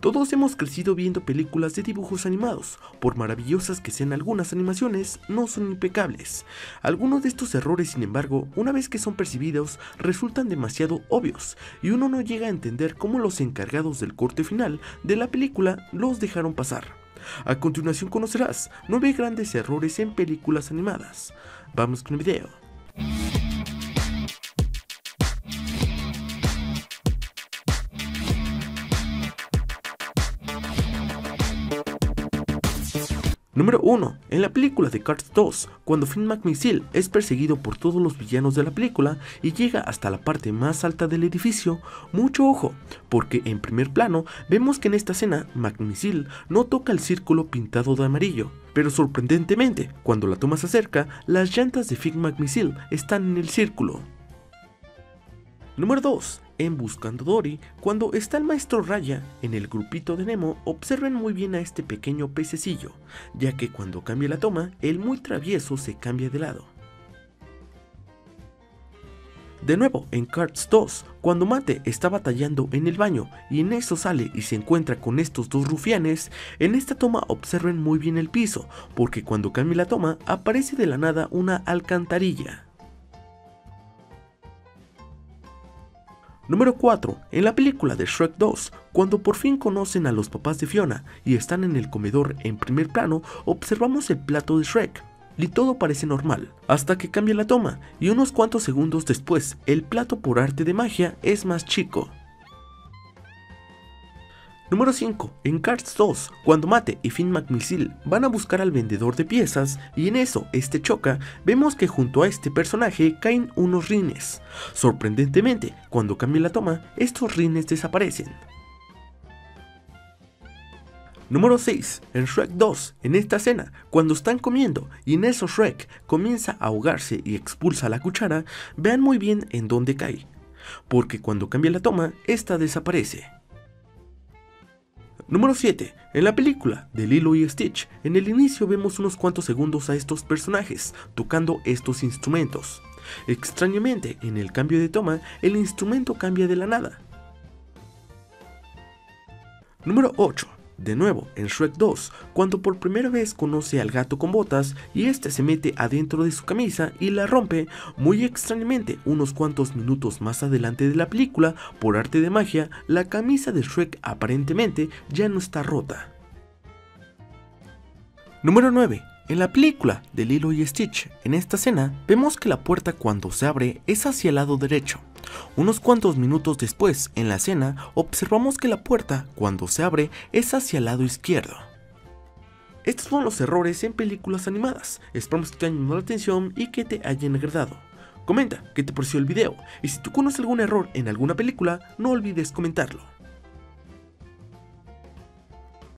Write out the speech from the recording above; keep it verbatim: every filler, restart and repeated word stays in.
Todos hemos crecido viendo películas de dibujos animados, por maravillosas que sean algunas animaciones, no son impecables. Algunos de estos errores, sin embargo, una vez que son percibidos, resultan demasiado obvios, y uno no llega a entender cómo los encargados del corte final de la película los dejaron pasar. A continuación conocerás nueve grandes errores en películas animadas. Vamos con el video. Número uno. En la película de Cars dos, cuando Finn McMissile es perseguido por todos los villanos de la película y llega hasta la parte más alta del edificio, mucho ojo, porque en primer plano vemos que en esta escena McMissile no toca el círculo pintado de amarillo, pero sorprendentemente, cuando la toma se acerca, las llantas de Finn McMissile están en el círculo. Número dos. En Buscando Dory, cuando está el maestro Raya en el grupito de Nemo, observen muy bien a este pequeño pececillo, ya que cuando cambia la toma, el muy travieso se cambia de lado. De nuevo, en Cars dos, cuando Mate está batallando en el baño y en eso sale y se encuentra con estos dos rufianes, en esta toma observen muy bien el piso, porque cuando cambia la toma, aparece de la nada una alcantarilla. Número cuatro. En la película de Shrek dos, cuando por fin conocen a los papás de Fiona y están en el comedor en primer plano, observamos el plato de Shrek y todo parece normal, hasta que cambia la toma y unos cuantos segundos después, el plato por arte de magia es más chico. Número cinco. En Cars dos, cuando Mate y Finn McMissile van a buscar al vendedor de piezas y en eso este choca, vemos que junto a este personaje caen unos rines. Sorprendentemente, cuando cambia la toma, estos rines desaparecen. Número seis. En Shrek dos, en esta escena, cuando están comiendo y en eso Shrek comienza a ahogarse y expulsa la cuchara, vean muy bien en dónde cae, porque cuando cambia la toma, esta desaparece. Número siete. En la película de Lilo y Stitch, en el inicio vemos unos cuantos segundos a estos personajes tocando estos instrumentos. Extrañamente, en el cambio de toma, el instrumento cambia de la nada. Número ocho. De nuevo, en Shrek dos, cuando por primera vez conoce al gato con botas y este se mete adentro de su camisa y la rompe, muy extrañamente, unos cuantos minutos más adelante de la película, por arte de magia, la camisa de Shrek aparentemente ya no está rota. Número nueve. En la película de Lilo y Stitch, en esta escena, vemos que la puerta cuando se abre es hacia el lado derecho. Unos cuantos minutos después, en la escena, observamos que la puerta, cuando se abre, es hacia el lado izquierdo. Estos son los errores en películas animadas. Esperamos que te hayan llamado la atención y que te hayan agradado. Comenta qué te pareció el video, y si tú conoces algún error en alguna película, no olvides comentarlo.